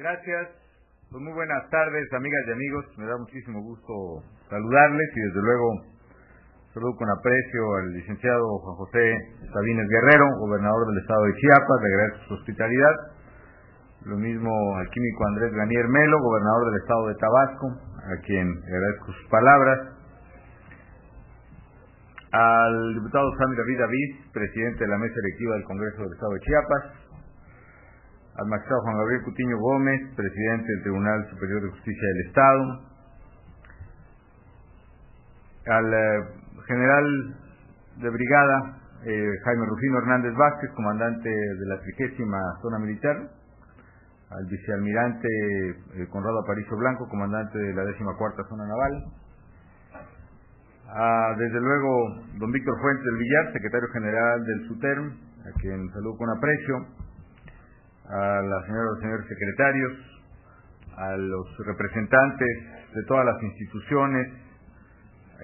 Gracias. Pues muy buenas tardes, amigas y amigos. Me da muchísimo gusto saludarles y desde luego saludo con aprecio al licenciado Juan José Sabines Guerrero, gobernador del estado de Chiapas. Le agradezco su hospitalidad. Lo mismo al químico Andrés Granier Melo, gobernador del estado de Tabasco, a quien le agradezco sus palabras. Al diputado Samuel David, presidente de la mesa electiva del Congreso del estado de Chiapas. Al magistrado Juan Gabriel Cutiño Gómez, presidente del Tribunal Superior de Justicia del Estado. Al general de brigada Jaime Rufino Hernández Vázquez, comandante de la 30ª Zona Militar. Al vicealmirante Conrado Aparicio Blanco, comandante de la 14ª Zona Naval. Desde luego, don Víctor Fuentes del Villar, secretario general del SUTERM, a quien saludo con aprecio, a las señoras y señores secretarios, a los representantes de todas las instituciones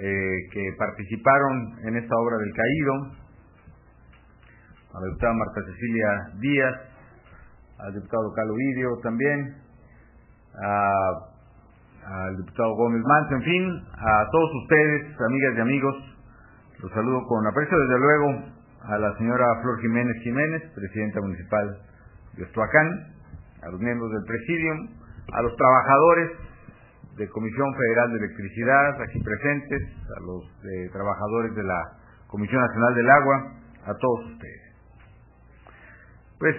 que participaron en esta obra del caído, a la diputada Marta Cecilia Díaz, al diputado Calo Vídeo también, al diputado Gómez Mantz, en fin, a todos ustedes, amigas y amigos, los saludo con aprecio, desde luego, a la señora Flor Jiménez Jiménez, presidenta municipal de Ostuacán, a los miembros del presidium, a los trabajadores de Comisión Federal de Electricidad, aquí presentes, a los trabajadores de la Comisión Nacional del Agua, a todos ustedes. Pues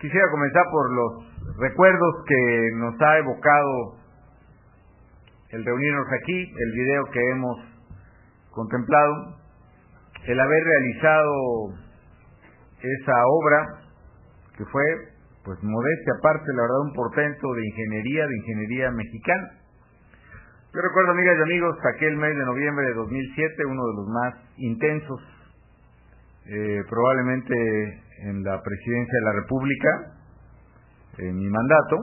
quisiera comenzar por los recuerdos que nos ha evocado el reunirnos aquí, el video que hemos contemplado, el haber realizado esa obra, que fue, pues modestia aparte, la verdad, un portento de ingeniería mexicana. Yo recuerdo, amigas y amigos, aquel mes de noviembre de 2007, uno de los más intensos, probablemente en la presidencia de la República, en mi mandato,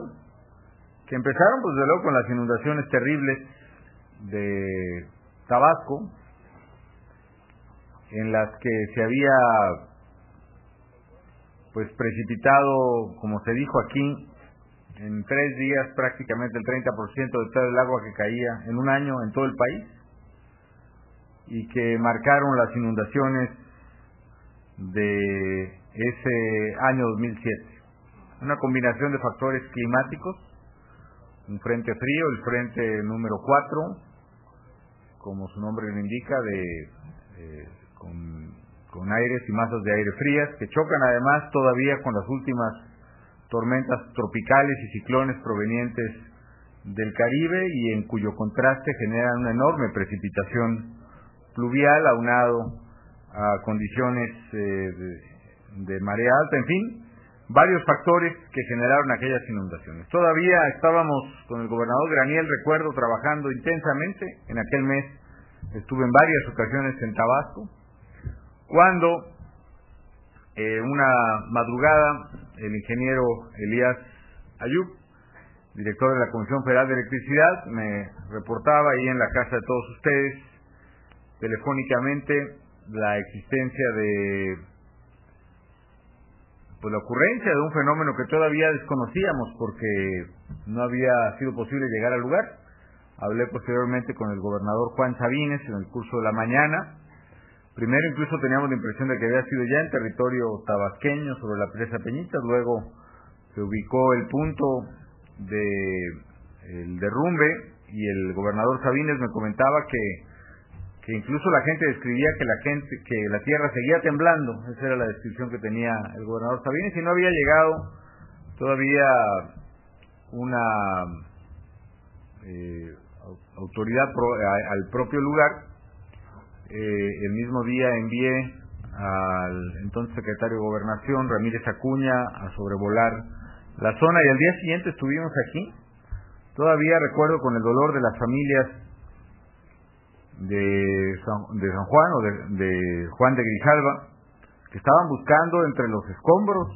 que empezaron, pues, de luego con las inundaciones terribles de Tabasco, en las que se había, pues, precipitado, como se dijo aquí, en 3 días prácticamente el 30% de todo el agua que caía en un año en todo el país, y que marcaron las inundaciones de ese año 2007. Una combinación de factores climáticos, un frente frío, el frente número 4, como su nombre lo indica, con aires y masas de aire frías, que chocan además todavía con las últimas tormentas tropicales y ciclones provenientes del Caribe, y en cuyo contraste generan una enorme precipitación pluvial, aunado a condiciones de marea alta, en fin, varios factores que generaron aquellas inundaciones. Todavía estábamos con el gobernador Granier, recuerdo, trabajando intensamente. En aquel mes estuve en varias ocasiones en Tabasco, cuando una madrugada el ingeniero Elías Ayub, director de la Comisión Federal de Electricidad, me reportaba ahí en la casa de todos ustedes, telefónicamente, la existencia de la ocurrencia de un fenómeno que todavía desconocíamos porque no había sido posible llegar al lugar. Hablé posteriormente con el gobernador Juan Sabines en el curso de la mañana. Primero incluso teníamos la impresión de que había sido ya en territorio tabasqueño sobre la presa Peñitas, luego se ubicó el punto del derrumbe y el gobernador Sabines me comentaba que incluso la gente describía que la tierra seguía temblando. Esa era la descripción que tenía el gobernador Sabines, y no había llegado todavía una autoridad al propio lugar. El mismo día envié al entonces secretario de Gobernación, Ramírez Acuña, a sobrevolar la zona, y al día siguiente estuvimos aquí, todavía recuerdo con el dolor de las familias de San Juan o de Juan de Grijalva, que estaban buscando entre los escombros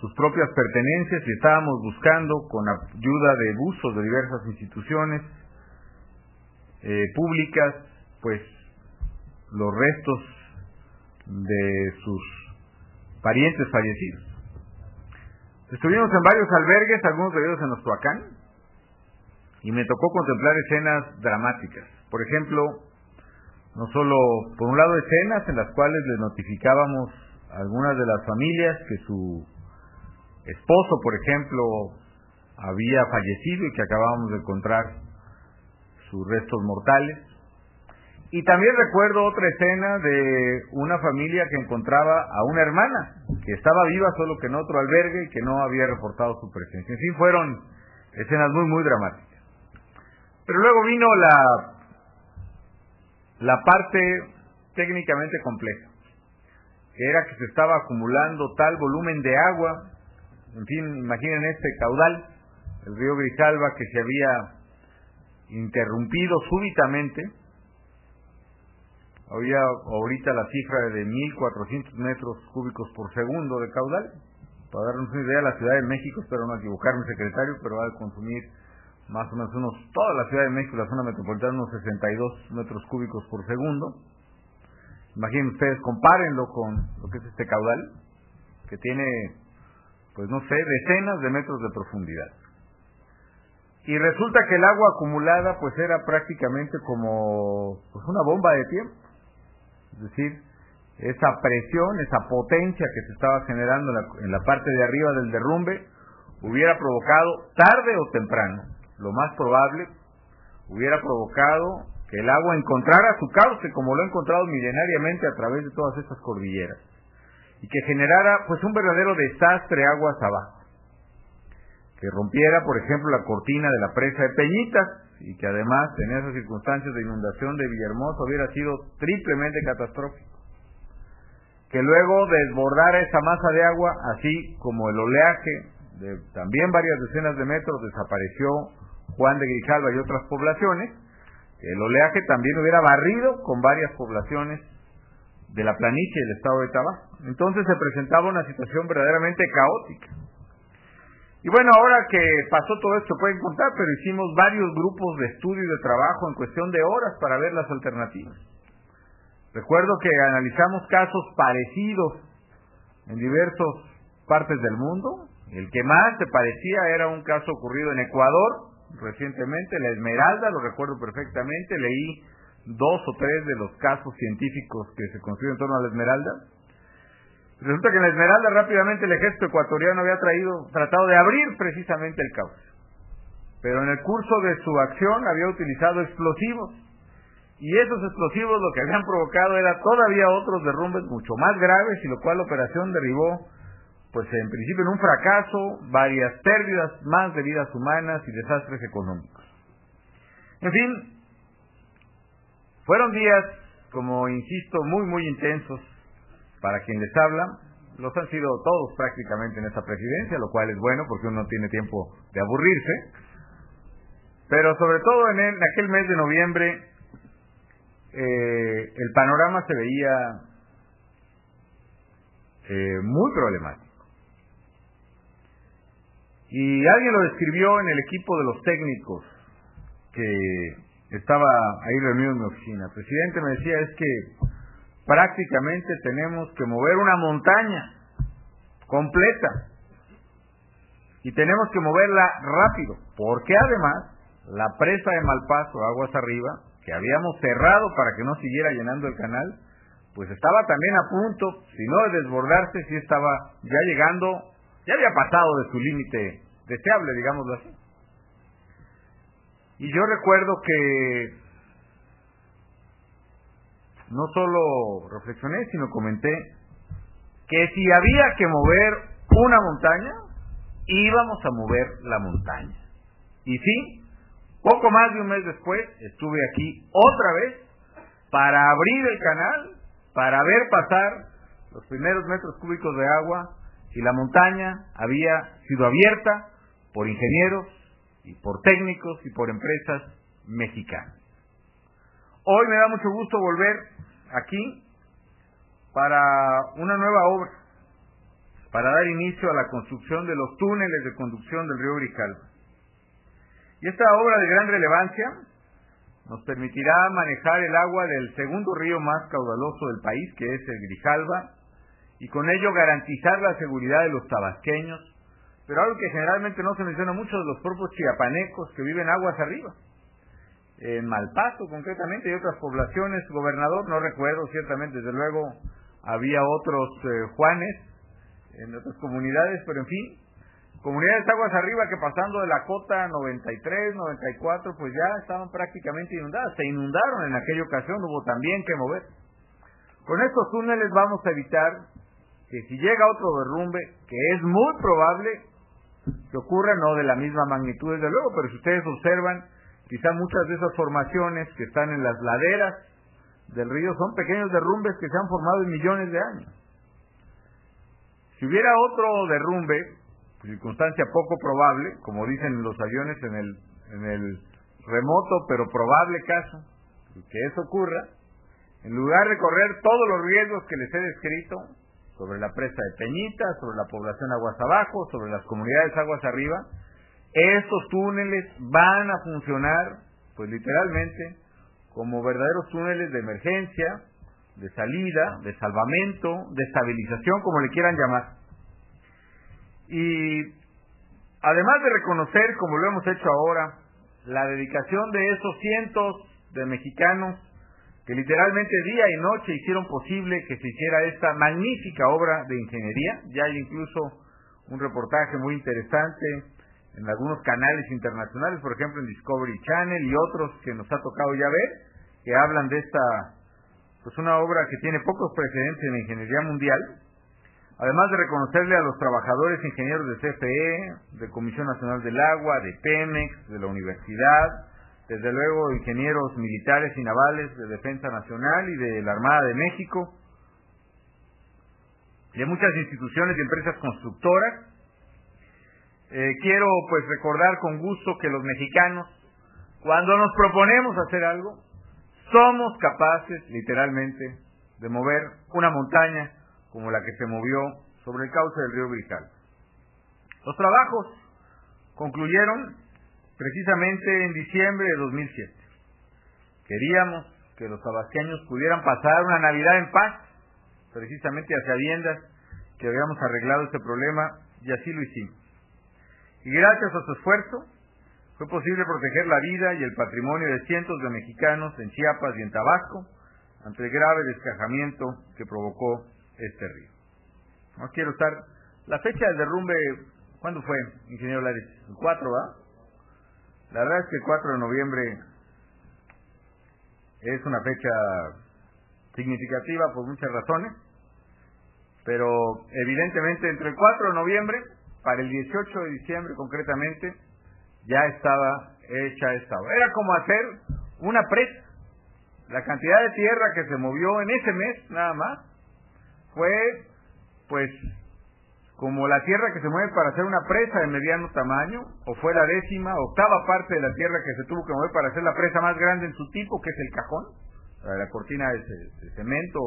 sus propias pertenencias, y estábamos buscando con ayuda de buzos de diversas instituciones públicas, pues los restos de sus parientes fallecidos. Estuvimos en varios albergues, algunos de ellos en Ostuacán, y me tocó contemplar escenas dramáticas. Por ejemplo, no solo, por un lado, escenas en las cuales les notificábamos a algunas de las familias que su esposo, por ejemplo, había fallecido y que acabábamos de encontrar sus restos mortales. Y también recuerdo otra escena de una familia que encontraba a una hermana que estaba viva, solo que en otro albergue, y que no había reportado su presencia. En fin, fueron escenas muy, muy dramáticas. Pero luego vino la parte técnicamente compleja, que era que se estaba acumulando tal volumen de agua, en fin, imaginen este caudal, el río Grijalva, que se había interrumpido súbitamente. Había ahorita la cifra de 1.400 metros cúbicos por segundo de caudal. Para darnos una idea, la Ciudad de México, espero no equivocarme, secretario, pero va a consumir más o menos toda la Ciudad de México, la zona metropolitana, unos 62 metros cúbicos por segundo. Imaginen ustedes, compárenlo con lo que es este caudal, que tiene, pues no sé, decenas de metros de profundidad. Y resulta que el agua acumulada pues era prácticamente como una bomba de tiempo. Es decir, esa presión, esa potencia que se estaba generando en la parte de arriba del derrumbe, hubiera provocado, tarde o temprano, lo más probable, hubiera provocado que el agua encontrara su cauce, como lo ha encontrado milenariamente a través de todas estas cordilleras, y que generara pues un verdadero desastre aguas abajo, que rompiera, por ejemplo, la cortina de la presa de Peñitas, y que además en esas circunstancias de inundación de Villahermosa hubiera sido triplemente catastrófico, que luego desbordara esa masa de agua, así como el oleaje de también varias decenas de metros desapareció Juan de Grijalva y otras poblaciones, que el oleaje también hubiera barrido con varias poblaciones de la planicie del estado de Tabasco. Entonces se presentaba una situación verdaderamente caótica. Y bueno, ahora que pasó todo esto, pueden contar, pero hicimos varios grupos de estudio y de trabajo en cuestión de horas para ver las alternativas. Recuerdo que analizamos casos parecidos en diversas partes del mundo. El que más se parecía era un caso ocurrido en Ecuador recientemente, la Esmeralda, lo recuerdo perfectamente. Leí 2 o 3 de los casos científicos que se construyen en torno a la Esmeralda. Resulta que en la Esmeralda rápidamente el ejército ecuatoriano había tratado de abrir precisamente el cauce, pero en el curso de su acción había utilizado explosivos, y esos explosivos lo que habían provocado era todavía otros derrumbes mucho más graves, y lo cual la operación derivó pues en principio en un fracaso, varias pérdidas más de vidas humanas y desastres económicos. En fin, fueron días, como insisto, muy muy intensos. Para quien les habla, los han sido todos prácticamente en esta presidencia, lo cual es bueno porque uno tiene tiempo de aburrirse. Pero sobre todo en aquel mes de noviembre, el panorama se veía muy problemático. Y alguien lo describió en el equipo de los técnicos que estaba ahí reunido en mi oficina. El presidente me decía, es que prácticamente tenemos que mover una montaña completa y tenemos que moverla rápido, porque además la presa de Malpaso, aguas arriba, que habíamos cerrado para que no siguiera llenando el canal, pues estaba también a punto, si no de desbordarse, sí estaba ya llegando, ya había pasado de su límite deseable, digámoslo así. Y yo recuerdo que no solo reflexioné, sino comenté que si había que mover una montaña, íbamos a mover la montaña. Y sí, poco más de un mes después, estuve aquí otra vez para abrir el canal, para ver pasar los primeros metros cúbicos de agua, y la montaña había sido abierta por ingenieros y por técnicos y por empresas mexicanas. Hoy me da mucho gusto volver aquí para una nueva obra, para dar inicio a la construcción de los túneles de conducción del río Grijalva. Y esta obra de gran relevancia nos permitirá manejar el agua del segundo río más caudaloso del país, que es el Grijalva, y con ello garantizar la seguridad de los tabasqueños, Pero algo que generalmente no se menciona mucho de los cuerpos chiapanecos que viven aguas arriba. En Malpaso, concretamente, y otras poblaciones, gobernador, no recuerdo, ciertamente, desde luego, había otros Juanes en otras comunidades, pero en fin, comunidades aguas arriba que pasando de la cota 93, 94, pues ya estaban prácticamente inundadas, se inundaron en aquella ocasión, hubo también que mover. Con estos túneles vamos a evitar que si llega otro derrumbe, que es muy probable que ocurra, no de la misma magnitud desde luego, pero si ustedes observan, quizá muchas de esas formaciones que están en las laderas del río son pequeños derrumbes que se han formado en millones de años. Si hubiera otro derrumbe, circunstancia poco probable, como dicen los aviones en el remoto pero probable caso, que eso ocurra, en lugar de correr todos los riesgos que les he descrito sobre la presa de Peñitas, sobre la población aguas abajo, sobre las comunidades aguas arriba, estos túneles van a funcionar, pues literalmente, como verdaderos túneles de emergencia, de salida, de salvamento, de estabilización, como le quieran llamar. Y además de reconocer, como lo hemos hecho ahora, la dedicación de esos cientos de mexicanos que literalmente día y noche hicieron posible que se hiciera esta magnífica obra de ingeniería, ya hay incluso un reportaje muy interesante en algunos canales internacionales, por ejemplo en Discovery Channel y otros que nos ha tocado ya ver, que hablan de esta, pues una obra que tiene pocos precedentes en la ingeniería mundial, además de reconocerle a los trabajadores ingenieros de CFE, de Comisión Nacional del Agua, de Pemex, de la universidad, desde luego ingenieros militares y navales de Defensa Nacional y de la Armada de México, de muchas instituciones y empresas constructoras. Quiero pues recordar con gusto que los mexicanos, cuando nos proponemos hacer algo, somos capaces literalmente de mover una montaña como la que se movió sobre el cauce del río Grijalva. Los trabajos concluyeron precisamente en diciembre de 2007. Queríamos que los tabasqueños pudieran pasar una Navidad en paz, precisamente a sabiendas que habíamos arreglado este problema, y así lo hicimos. Y gracias a su esfuerzo, fue posible proteger la vida y el patrimonio de cientos de mexicanos en Chiapas y en Tabasco ante el grave descajamiento que provocó este río. No quiero estar... La fecha del derrumbe, ¿cuándo fue, ingeniero Lares? El 4, ¿va? La verdad es que el 4 de noviembre es una fecha significativa por muchas razones, pero evidentemente entre el 4 de noviembre... para el 18 de diciembre concretamente, ya estaba hecha esta obra. Era como hacer una presa. La cantidad de tierra que se movió en ese mes, nada más, fue, pues, como la tierra que se mueve para hacer una presa de mediano tamaño, o fue la octava parte de la tierra que se tuvo que mover para hacer la presa más grande en su tipo, que es el cajón, la cortina de cemento,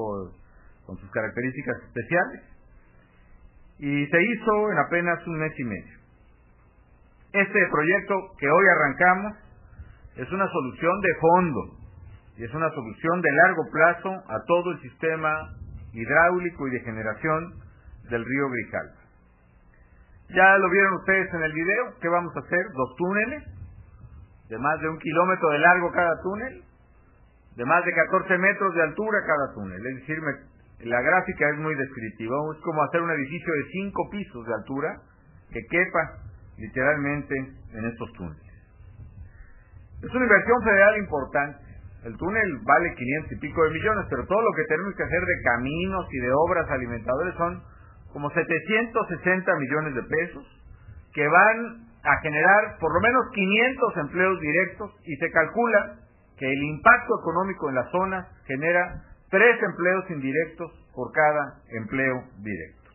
con sus características especiales. Y se hizo en apenas un mes y medio. Este proyecto que hoy arrancamos es una solución de fondo y es una solución de largo plazo a todo el sistema hidráulico y de generación del río Grijalva. Ya lo vieron ustedes en el video. ¿Qué vamos a hacer? Dos túneles de más de 1 kilómetro de largo cada túnel, de más de 14 metros de altura cada túnel, es decir, la gráfica es muy descriptiva, es como hacer un edificio de 5 pisos de altura que quepa literalmente en estos túneles. Es una inversión federal importante. El túnel vale 500 y pico de millones, pero todo lo que tenemos que hacer de caminos y de obras alimentadores son como 760 millones de pesos que van a generar por lo menos 500 empleos directos y se calcula que el impacto económico en la zona genera 3 empleos indirectos por cada empleo directo.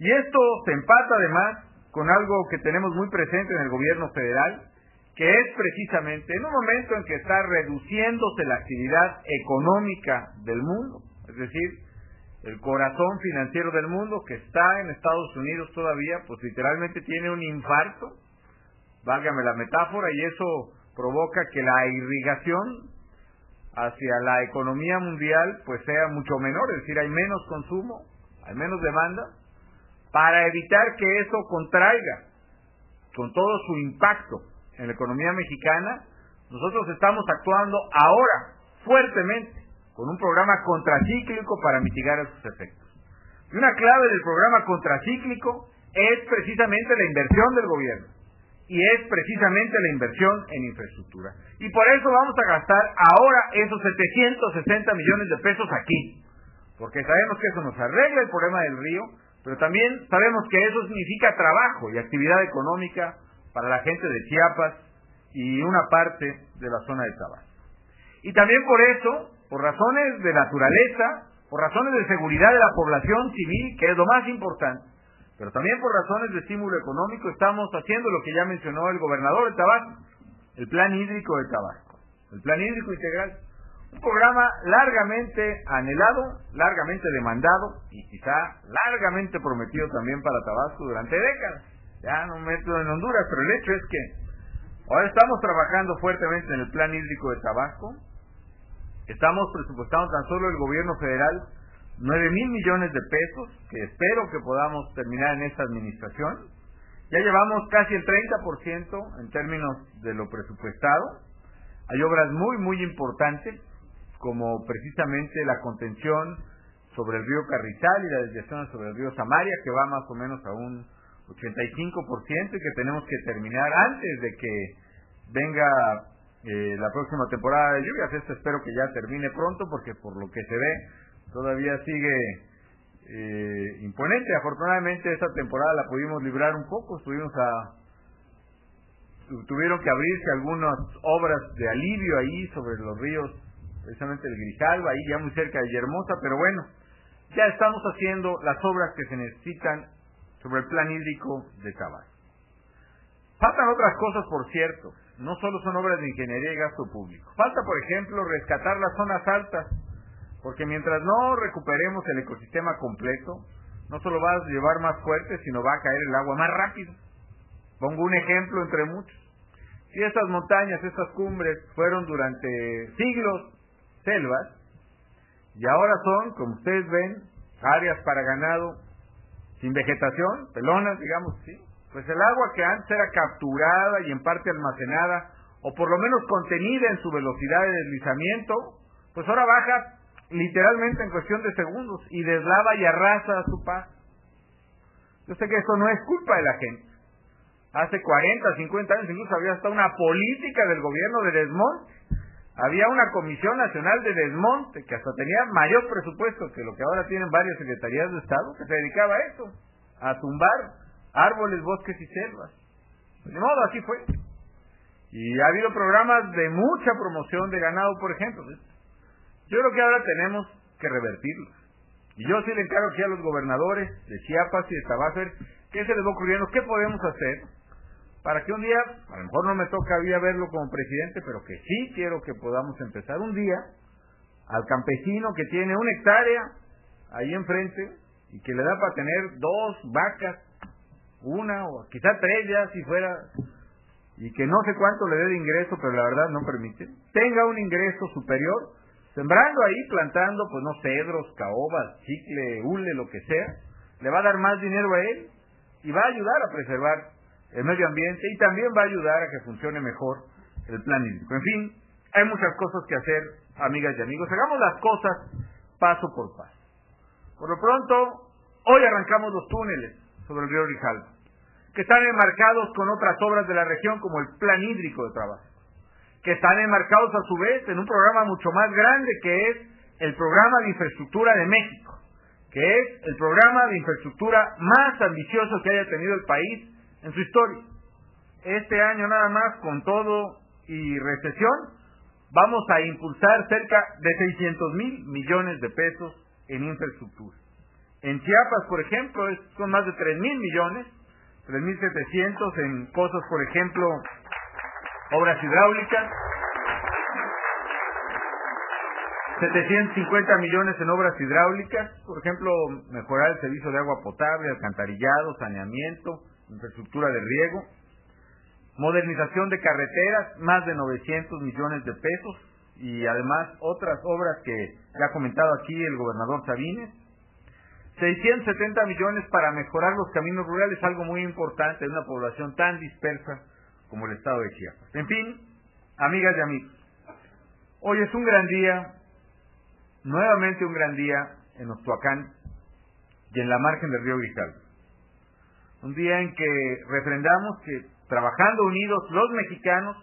Y esto se empata además con algo que tenemos muy presente en el gobierno federal, que es precisamente en un momento en que está reduciéndose la actividad económica del mundo, es decir, el corazón financiero del mundo que está en Estados Unidos todavía, pues literalmente tiene un infarto, válgame la metáfora, y eso provoca que la irrigación hacia la economía mundial pues sea mucho menor, es decir, hay menos consumo, hay menos demanda, para evitar que eso contraiga con todo su impacto en la economía mexicana. Nosotros estamos actuando ahora fuertemente con un programa contracíclico para mitigar esos efectos. Y una clave del programa contracíclico es precisamente la inversión del gobierno y es precisamente la inversión en infraestructura. Y por eso vamos a gastar ahora esos 760 millones de pesos aquí, porque sabemos que eso nos arregla el problema del río, pero también sabemos que eso significa trabajo y actividad económica para la gente de Chiapas y una parte de la zona de Tabasco. Y también por eso, por razones de naturaleza, por razones de seguridad de la población civil, que es lo más importante, pero también por razones de estímulo económico, estamos haciendo lo que ya mencionó el gobernador de Tabasco, el Plan Hídrico de Tabasco, el Plan Hídrico Integral, un programa largamente anhelado, largamente demandado y quizá largamente prometido también para Tabasco durante décadas. Ya no me meto en Honduras, pero el hecho es que ahora estamos trabajando fuertemente en el Plan Hídrico de Tabasco. Estamos presupuestando tan solo el gobierno federal 9,000 millones de pesos, que espero que podamos terminar en esta administración. Ya llevamos casi el 30% en términos de lo presupuestado. Hay obras muy, muy importantes, como precisamente la contención sobre el río Carrizal y la desviación sobre el río Samaria, que va más o menos a un 85% y que tenemos que terminar antes de que venga la próxima temporada de lluvias. Esto espero que ya termine pronto, porque por lo que se ve todavía sigue imponente. Afortunadamente esta temporada la pudimos librar un poco, tuvieron que abrirse algunas obras de alivio ahí sobre los ríos, precisamente el Grijalva, ahí ya muy cerca de Yermosa, pero bueno, ya estamos haciendo las obras que se necesitan sobre el Plan Hídrico de Tabasco. Faltan otras cosas, por cierto. No solo son obras de ingeniería y gasto público. Falta, por ejemplo, rescatar las zonas altas, porque mientras no recuperemos el ecosistema completo, no solo va a llevar más fuerte, sino va a caer el agua más rápido. Pongo un ejemplo entre muchos. Si estas montañas, estas cumbres, fueron durante siglos selvas, y ahora son, como ustedes ven, áreas para ganado sin vegetación, pelonas, digamos, sí, pues el agua que antes era capturada y en parte almacenada, o por lo menos contenida en su velocidad de deslizamiento, pues ahora baja literalmente en cuestión de segundos y deslava y arrasa a su paso. Yo sé que esto no es culpa de la gente. Hace 40, 50 años incluso había hasta una política del gobierno de desmonte. Había una Comisión Nacional de Desmonte que hasta tenía mayor presupuesto que lo que ahora tienen varias secretarías de Estado, que se dedicaba a esto, a tumbar árboles, bosques y selvas. De modo, así fue. Y ha habido programas de mucha promoción de ganado, por ejemplo. Yo creo que ahora tenemos que revertirlos. Y yo sí le encargo aquí a los gobernadores de Chiapas y de Tabasco, ¿qué se les va ocurriendo? ¿Qué podemos hacer para que un día, a lo mejor no me toca a verlo como presidente, pero que sí quiero que podamos empezar un día al campesino que tiene 1 hectárea ahí enfrente y que le da para tener 2 vacas, 1 o quizá 3 ya si fuera, y que no sé cuánto le dé de ingreso, pero la verdad no permite, tenga un ingreso superior, sembrando ahí, plantando, pues no, cedros, caobas, chicle, hule, lo que sea, le va a dar más dinero a él y va a ayudar a preservar el medio ambiente y también va a ayudar a que funcione mejor el plan hídrico. En fin, hay muchas cosas que hacer, amigas y amigos. Hagamos las cosas paso por paso. Por lo pronto, hoy arrancamos los túneles sobre el río Grijalva, que están enmarcados con otras obras de la región como el Plan Hídrico de Tabasco, que están enmarcados a su vez en un programa mucho más grande, que es el Programa de Infraestructura de México, que es el programa de infraestructura más ambicioso que haya tenido el país en su historia. Este año nada más, con todo y recesión, vamos a impulsar cerca de 600,000 millones de pesos en infraestructura. En Chiapas, por ejemplo, son más de 3,000 millones, 3,700 en cosas, por ejemplo, obras hidráulicas, 750 millones en obras hidráulicas, por ejemplo, mejorar el servicio de agua potable, alcantarillado, saneamiento, infraestructura de riego, modernización de carreteras, más de 900 millones de pesos, y además otras obras que ya ha comentado aquí el gobernador Sabines. 670 millones para mejorar los caminos rurales, algo muy importante en una población tan dispersa como el estado de Chiapas. En fin, amigas y amigos, hoy es un gran día, nuevamente un gran día en Ostuacán y en la margen del río Grijalva. Un día en que refrendamos que trabajando unidos los mexicanos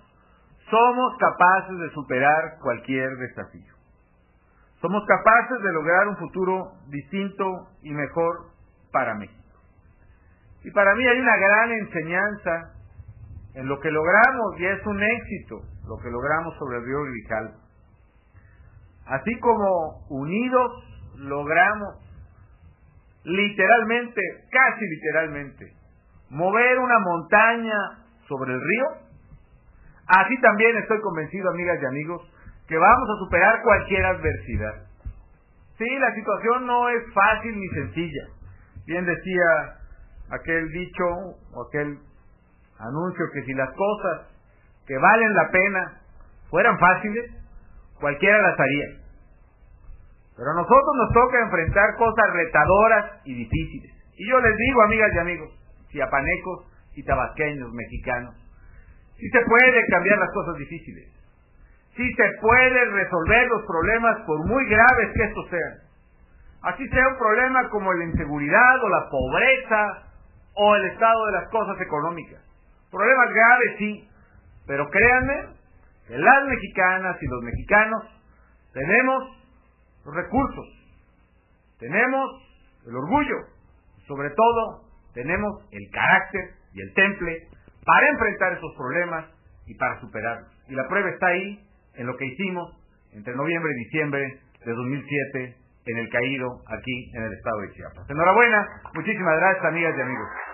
somos capaces de superar cualquier desafío. Somos capaces de lograr un futuro distinto y mejor para México. Y para mí hay una gran enseñanza en lo que logramos, y es un éxito lo que logramos sobre el río Grijalva. Así como unidos logramos literalmente, casi literalmente, mover una montaña sobre el río, así también estoy convencido, amigas y amigos, que vamos a superar cualquier adversidad. Sí, la situación no es fácil ni sencilla. Bien decía aquel dicho, o aquel anuncio, que si las cosas que valen la pena fueran fáciles, cualquiera las haría. Pero a nosotros nos toca enfrentar cosas retadoras y difíciles. Y yo les digo, amigas y amigos, chiapanecos y tabasqueños, mexicanos, sí se puede cambiar las cosas difíciles. Sí se puede resolver los problemas, por muy graves que estos sean. Así sea un problema como la inseguridad o la pobreza o el estado de las cosas económicas. Problemas graves sí, pero créanme que las mexicanas y los mexicanos tenemos los recursos, tenemos el orgullo, y sobre todo tenemos el carácter y el temple para enfrentar esos problemas y para superarlos. Y la prueba está ahí, en lo que hicimos entre noviembre y diciembre de 2007 en el caído aquí en el estado de Chiapas. Enhorabuena, muchísimas gracias, amigas y amigos.